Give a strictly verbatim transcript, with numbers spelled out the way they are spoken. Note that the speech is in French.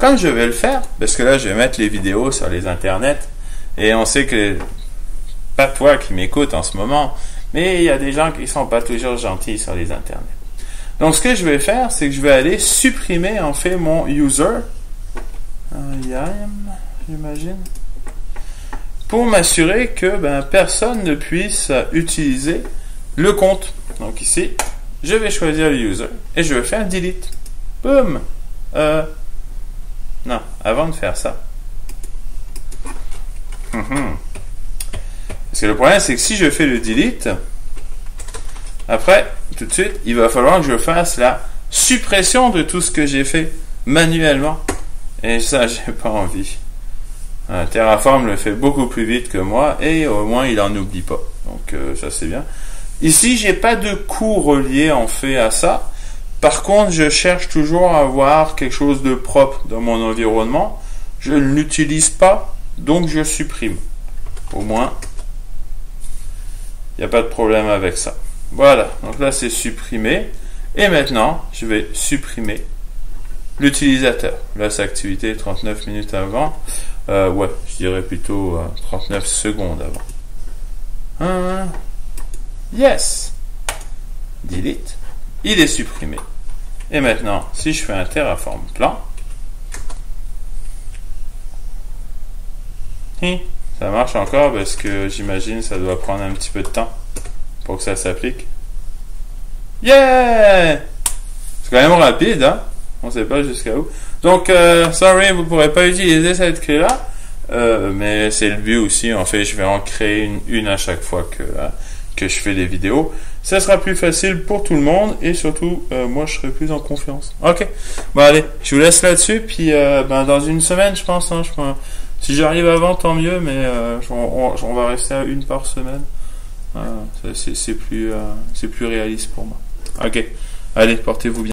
Quand je vais le faire, parce que là je vais mettre les vidéos sur les internets, et on sait que, pas toi qui m'écoutes en ce moment, mais il y a des gens qui ne sont pas toujours gentils sur les internets. Donc ce que je vais faire, c'est que je vais aller supprimer en fait mon user, I A M, j'imagine, pour m'assurer que ben, personne ne puisse utiliser le compte. Donc ici, je vais choisir le user et je vais faire delete. Boum! Euh, non, avant de faire ça. Mm-hmm. Parce que le problème, c'est que si je fais le delete, après, tout de suite, il va falloir que je fasse la suppression de tout ce que j'ai fait manuellement. Et ça, j'ai pas envie. Uh, Terraform le fait beaucoup plus vite que moi et au moins il en oublie pas. Donc euh, ça c'est bien. Ici j'ai pas de coût relié en fait à ça. Par contre je cherche toujours à avoir quelque chose de propre dans mon environnement. Je ne l'utilise pas donc je supprime. Au moins il n'y a pas de problème avec ça. Voilà. Donc là c'est supprimé et maintenant je vais supprimer l'utilisateur. Là c'est activité trente-neuf minutes avant. Euh, ouais, je dirais plutôt euh, trente-neuf secondes avant. Hein? Yes! Delete. Il est supprimé. Et maintenant, si je fais un Terraform plan, hi, ça marche encore parce que j'imagine ça doit prendre un petit peu de temps pour que ça s'applique. Yeah! C'est quand même rapide, hein? On ne sait pas jusqu'à où. Donc, euh, sorry, vous ne pourrez pas utiliser cette clé-là. Euh, mais c'est le but aussi. En fait, je vais en créer une, une à chaque fois que, là, que je fais des vidéos. Ça sera plus facile pour tout le monde. Et surtout, euh, moi, je serai plus en confiance. OK. Bon, allez, je vous laisse là-dessus. Puis, euh, ben, dans une semaine, je pense. Hein, je pense si j'arrive avant, tant mieux. Mais euh, on, on, on va rester à une par semaine. Euh, c'est plus, euh, c'est plus réaliste pour moi. OK. Allez, portez-vous bien.